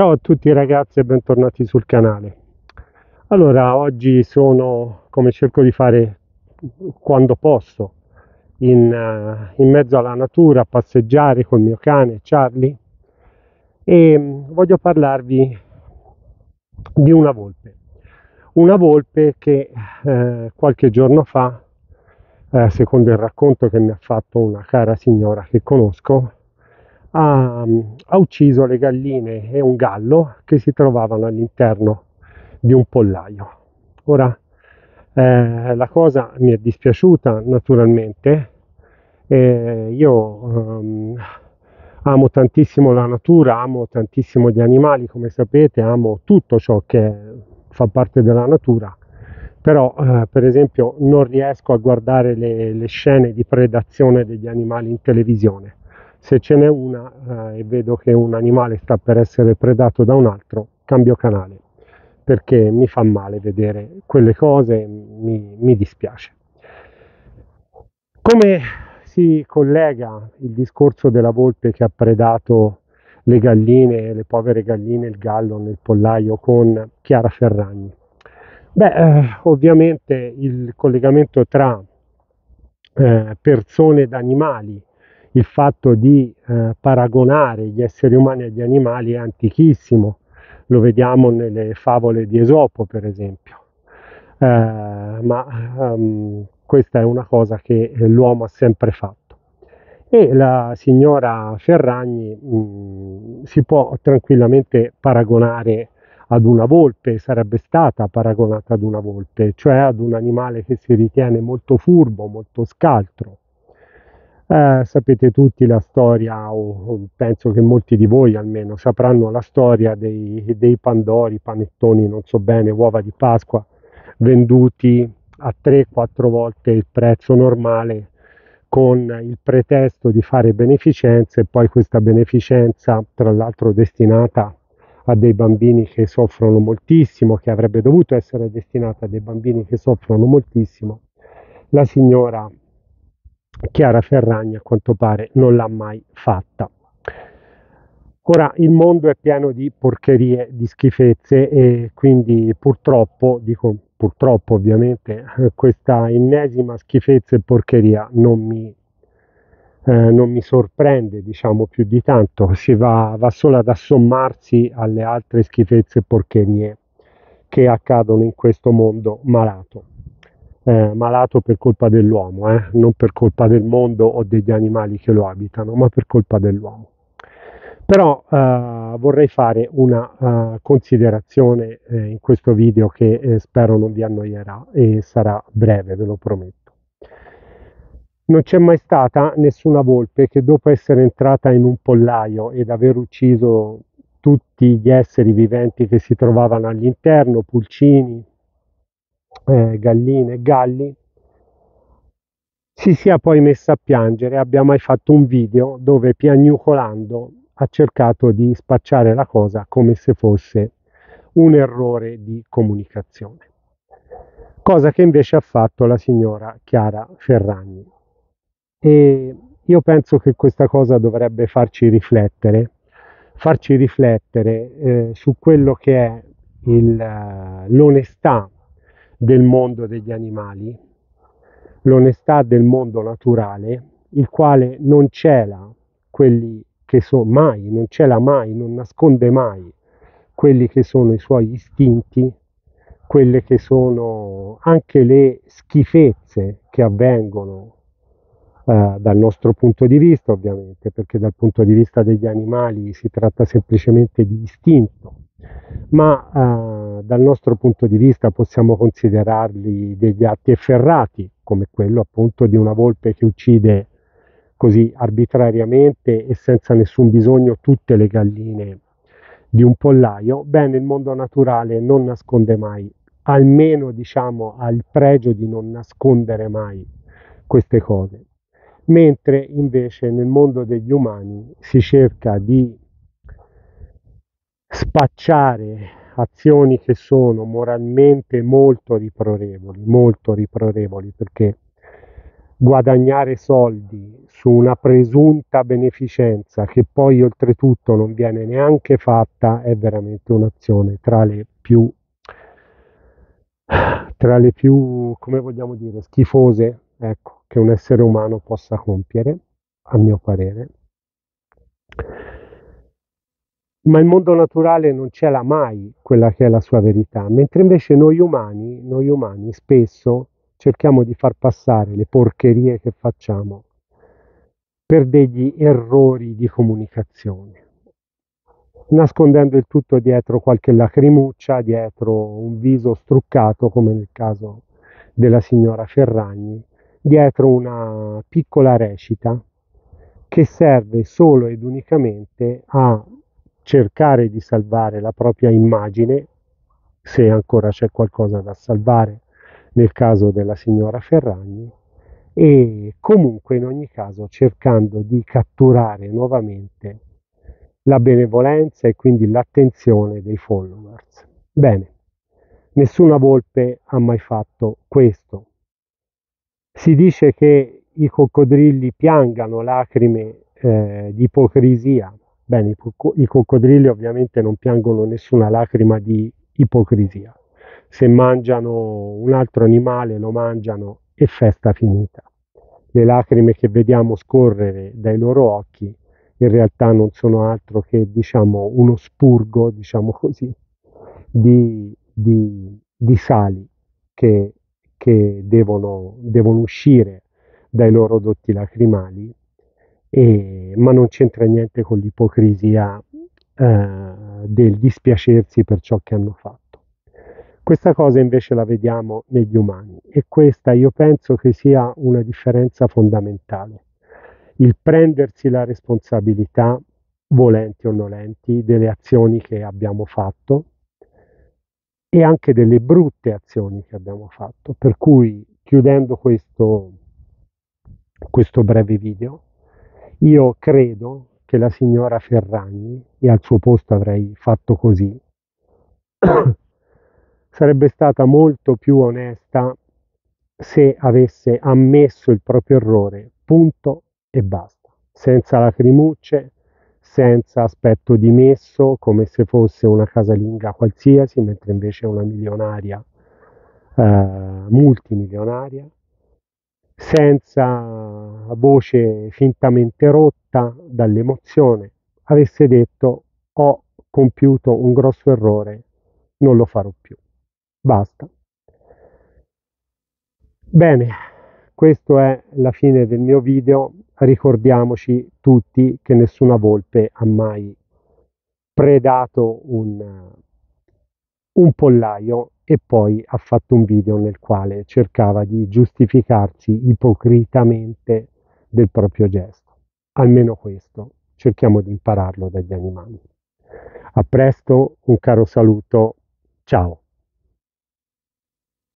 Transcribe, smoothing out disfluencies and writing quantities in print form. Ciao a tutti ragazzi e bentornati sul canale. Allora, oggi sono, come cerco di fare quando posso, in mezzo alla natura a passeggiare col mio cane Charlie, e voglio parlarvi di una volpe. Una volpe che qualche giorno fa, secondo il racconto che mi ha fatto una cara signora che conosco, ha ucciso le galline e un gallo che si trovavano all'interno di un pollaio. Ora, la cosa mi è dispiaciuta naturalmente, io amo tantissimo la natura, amo tantissimo gli animali, come sapete, amo tutto ciò che fa parte della natura, però per esempio non riesco a guardare le scene di predazione degli animali in televisione. Se ce n'è una e vedo che un animale sta per essere predato da un altro, cambio canale, perché mi fa male vedere quelle cose, mi dispiace. Come si collega il discorso della volpe che ha predato le galline, le povere galline, il gallo nel pollaio, con Chiara Ferragni? Beh, ovviamente il collegamento tra persone ed animali, il fatto di paragonare gli esseri umani agli animali è antichissimo, lo vediamo nelle favole di Esopo per esempio, ma questa è una cosa che l'uomo ha sempre fatto, e la signora Ferragni si può tranquillamente paragonare ad una volpe, sarebbe stata paragonata ad una volpe, cioè ad un animale che si ritiene molto furbo, molto scaltro. Sapete tutti la storia, o penso che molti di voi almeno sapranno la storia dei pandori, panettoni, non so bene, uova di Pasqua, venduti a 3-4 volte il prezzo normale con il pretesto di fare beneficenze, e poi questa beneficenza, tra l'altro destinata a dei bambini che soffrono moltissimo, che avrebbe dovuto essere destinata a dei bambini che soffrono moltissimo, la signora Chiara Ferragni a quanto pare non l'ha mai fatta. Ora, il mondo è pieno di porcherie, di schifezze, e quindi purtroppo, dico purtroppo ovviamente, questa ennesima schifezza e porcheria non mi sorprende, diciamo, più di tanto, si va solo ad assommarsi alle altre schifezze e porcherie che accadono in questo mondo malato. Malato per colpa dell'uomo, non per colpa del mondo o degli animali che lo abitano, ma per colpa dell'uomo. Però vorrei fare una considerazione in questo video che spero non vi annoierà, e sarà breve, ve lo prometto. Non c'è mai stata nessuna volpe che, dopo essere entrata in un pollaio ed aver ucciso tutti gli esseri viventi che si trovavano all'interno, pulcini, galline e galli, si sia poi messa a piangere, abbia mai fatto un video dove, piagnucolando, ha cercato di spacciare la cosa come se fosse un errore di comunicazione, cosa che invece ha fatto la signora Chiara Ferragni. E io penso che questa cosa dovrebbe farci riflettere su quello che è l'onestà del mondo degli animali, l'onestà del mondo naturale, il quale non cela quelli che sono mai, non cela mai, non nasconde mai quelli che sono i suoi istinti, quelle che sono anche le schifezze che avvengono dal nostro punto di vista, ovviamente, perché dal punto di vista degli animali si tratta semplicemente di istinto, ma dal nostro punto di vista possiamo considerarli degli atti efferrati, come quello appunto di una volpe che uccide così arbitrariamente e senza nessun bisogno tutte le galline di un pollaio. Bene, il mondo naturale non nasconde mai, almeno diciamo ha il pregio di non nascondere mai queste cose, mentre invece nel mondo degli umani si cerca di spacciare azioni che sono moralmente molto riproverevoli, perché guadagnare soldi su una presunta beneficenza che poi oltretutto non viene neanche fatta è veramente un'azione tra le più, come vogliamo dire, schifose, ecco, che un essere umano possa compiere, a mio parere. Ma il mondo naturale non ce l'ha mai quella che è la sua verità, mentre invece noi umani spesso cerchiamo di far passare le porcherie che facciamo per degli errori di comunicazione, nascondendo il tutto dietro qualche lacrimuccia, dietro un viso struccato, come nel caso della signora Ferragni, dietro una piccola recita che serve solo ed unicamente a cercare di salvare la propria immagine, se ancora c'è qualcosa da salvare nel caso della signora Ferragni, e comunque in ogni caso cercando di catturare nuovamente la benevolenza e quindi l'attenzione dei followers. Bene, nessuna volpe ha mai fatto questo. Si dice che i coccodrilli piangano lacrime di ipocrisia. Bene, i coccodrilli ovviamente non piangono nessuna lacrima di ipocrisia. Se mangiano un altro animale, lo mangiano e festa finita. Le lacrime che vediamo scorrere dai loro occhi in realtà non sono altro che, diciamo, uno spurgo, diciamo così, di sali che devono uscire dai loro dotti lacrimali. Ma non c'entra niente con l'ipocrisia del dispiacersi per ciò che hanno fatto. Questa cosa invece la vediamo negli umani, e questa io penso che sia una differenza fondamentale: il prendersi la responsabilità, volenti o nolenti, delle azioni che abbiamo fatto e anche delle brutte azioni che abbiamo fatto. Per cui, chiudendo questo breve video, io credo che la signora Ferragni, e al suo posto avrei fatto così, sarebbe stata molto più onesta se avesse ammesso il proprio errore, punto e basta, senza lacrimucce, senza aspetto dimesso, come se fosse una casalinga qualsiasi, mentre invece è una milionaria, multimilionaria, senza voce fintamente rotta dall'emozione, avesse detto: ho compiuto un grosso errore, non lo farò più. Basta. Bene, questa è la fine del mio video. Ricordiamoci tutti che nessuna volpe ha mai predato un pollaio e poi ha fatto un video nel quale cercava di giustificarsi ipocritamente del proprio gesto. Almeno questo cerchiamo di impararlo dagli animali. A presto, un caro saluto, ciao!